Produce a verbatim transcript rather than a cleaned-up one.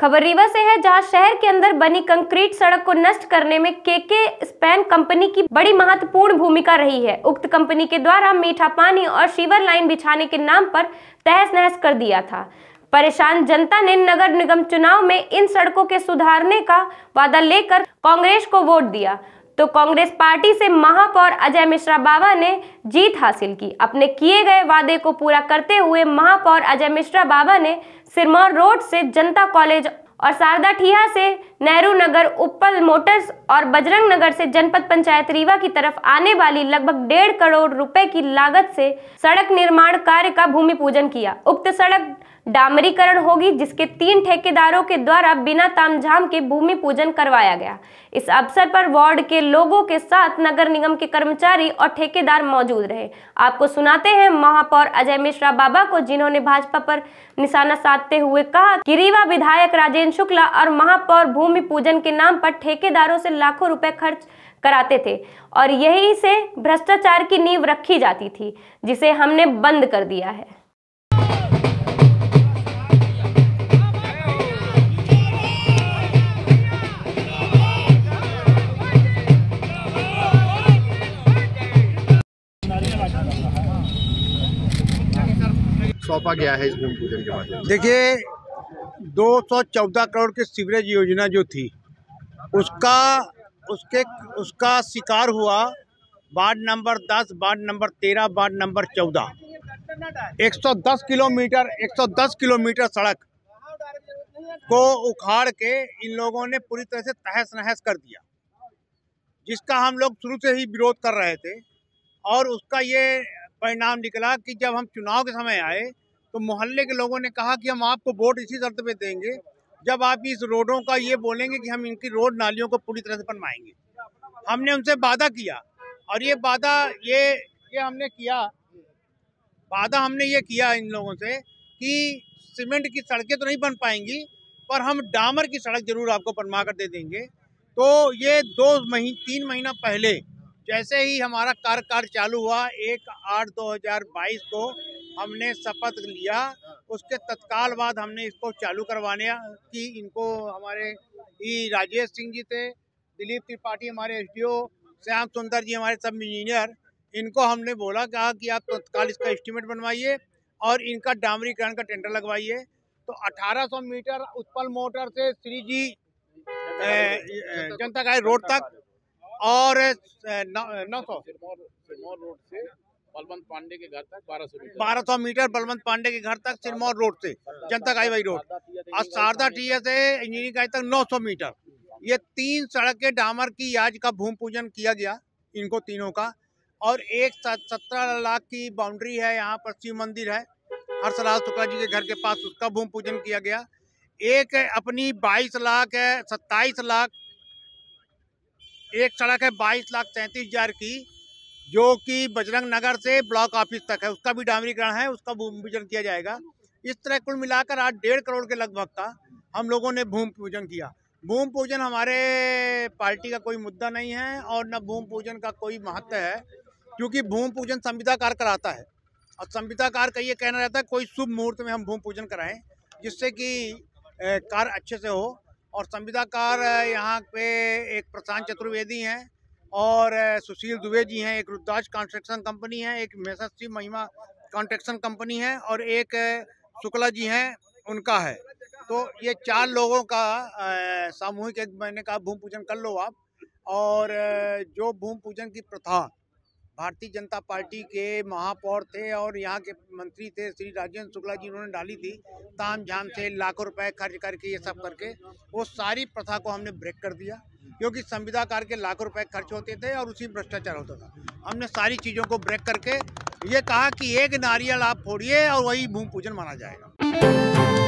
खबर रीवा से है, जहां शहर के अंदर बनी कंक्रीट सड़क को नष्ट करने में केके स्पैन कंपनी की बड़ी महत्वपूर्ण भूमिका रही है। उक्त कंपनी के द्वारा मीठा पानी और सीवर लाइन बिछाने के नाम पर तहस नहस कर दिया था। परेशान जनता ने नगर निगम चुनाव में इन सड़कों के सुधारने का वादा लेकर कांग्रेस को वोट दिया, तो कांग्रेस पार्टी से महापौर अजय मिश्रा बाबा ने जीत हासिल की। अपने किए गए वादे को पूरा करते हुए महापौर अजय मिश्रा बाबा ने सिरमौर रोड से जनता कॉलेज और शारदा ठिया से नेहरू नगर, उपल मोटर्स और बजरंग नगर से जनपद पंचायत रीवा की तरफ आने वाली लगभग डेढ़ करोड़ रुपए की लागत से सड़क निर्माण कार्य का भूमि पूजन किया। उक्त सड़क डामरीकरण होगी, जिसके तीन ठेकेदारों के द्वारा बिना तामझाम के भूमि पूजन करवाया गया। इस अवसर पर वार्ड के लोगों के साथ नगर निगम के कर्मचारी और ठेकेदार मौजूद रहे। आपको सुनाते हैं महापौर अजय मिश्रा बाबा को, जिन्होंने भाजपा पर निशाना साधते हुए कहा कि रीवा विधायक राजेंद्र शुक्ला और महापौर भूमि पूजन के नाम पर ठेकेदारों से लाखों रुपए खर्च कराते थे और यही से भ्रष्टाचार की नींव रखी जाती थी, जिसे हमने बंद कर दिया है। सौंपा गया है इस भूमि पूजन के माध्यम से। देखिए, दो सौ चौदह करोड़ की सीवरेज योजना जो थी उसका उसके उसका शिकार हुआ वार्ड नंबर दस, वार्ड नंबर तेरह, वार्ड नंबर चौदह। एक सौ दस किलोमीटर एक सौ दस किलोमीटर सड़क को उखाड़ के इन लोगों ने पूरी तरह से तहस नहस कर दिया, जिसका हम लोग शुरू से ही विरोध कर रहे थे। और उसका ये परिणाम निकला कि जब हम चुनाव के समय आए तो मोहल्ले के लोगों ने कहा कि हम आपको वोट इसी शर्त पे देंगे जब आप इस रोडों का ये बोलेंगे कि हम इनकी रोड नालियों को पूरी तरह से बनवाएंगे। हमने उनसे वादा किया और ये वादा ये ये हमने किया वादा हमने ये किया इन लोगों से कि सीमेंट की सड़कें तो नहीं बन पाएंगी पर हम डामर की सड़क जरूर आपको बनवा कर दे देंगे। तो ये दो महीने तीन महीना पहले जैसे ही हमारा कार्यकाल चालू हुआ, एक आठ दो हजार बाईस को हमने शपथ लिया। उसके तत्काल बाद हमने इसको चालू करवाने की इनको हमारे ई राजेश सिंह जी थे, दिलीप त्रिपाठी हमारे एसडीओ, श्याम सुंदर जी हमारे सब इंजीनियर, इनको हमने बोला कहा कि आप तत्काल इसका एस्टीमेट बनवाइए और इनका डामरीकरण का टेंडर लगवाइए। तो अठारह सौ मीटर उत्पल मोटर से श्री जी जनता का रोड तक और नौ सौ सिरमौर रोड से बलवंत पांडे के घर तक बारह सौ मीटर बलवंत पांडे के घर तक सिरमौर रोड से जनता काई वाई रोड और शारदा टीए से इंजीनियरिंग काई तक नौ सौ मीटर। ये तीन सड़क के डामर की आज का भूमि पूजन किया गया इनको तीनों का। और एक सत्रह लाख की बाउंड्री है, यहाँ पर शिव मंदिर है हर्षलाल शुक्ला जी के घर के पास, उसका भूमि पूजन किया गया। एक अपनी बाईस लाख है सत्ताईस लाख एक सड़क है बाईस लाख सैंतीस हजार की जो कि बजरंग नगर से ब्लॉक ऑफिस तक है, उसका भी डामरीकरण है, उसका भूमि पूजन किया जाएगा। इस तरह कुल मिलाकर आज डेढ़ करोड़ के लगभग का हम लोगों ने भूमि पूजन किया। भूमि पूजन हमारे पार्टी का कोई मुद्दा नहीं है और न भूमि पूजन का कोई महत्व है, क्योंकि भूमि पूजन संविदाकार कराता है और संविदाकार का ये कहना रहता है कोई शुभ मुहूर्त में हम भूमि पूजन कराएं जिससे कि कार्य अच्छे से हो। और संविदाकार यहाँ पे एक प्रशांत चतुर्वेदी हैं और सुशील दुबे जी हैं, एक रुद्राज कंस्ट्रक्शन कंपनी है, एक मेसर्स महिमा कंस्ट्रक्शन कंपनी है और एक शुक्ला जी हैं उनका है। तो ये चार लोगों का सामूहिक एक मैंने कहा भूमि पूजन कर लो आप। और जो भूमि पूजन की प्रथा भारतीय जनता पार्टी के महापौर थे और यहाँ के मंत्री थे श्री राजेंद्र शुक्ला जी, उन्होंने डाली थी तामझाम से लाखों रुपए खर्च करके ये सब करके, वो सारी प्रथा को हमने ब्रेक कर दिया, क्योंकि संविदाकार के लाखों रुपए खर्च होते थे और उसी भ्रष्टाचार होता था। हमने सारी चीज़ों को ब्रेक करके ये कहा कि एक नारियल आप फोड़िए और वही भूमि पूजन माना जाएगा।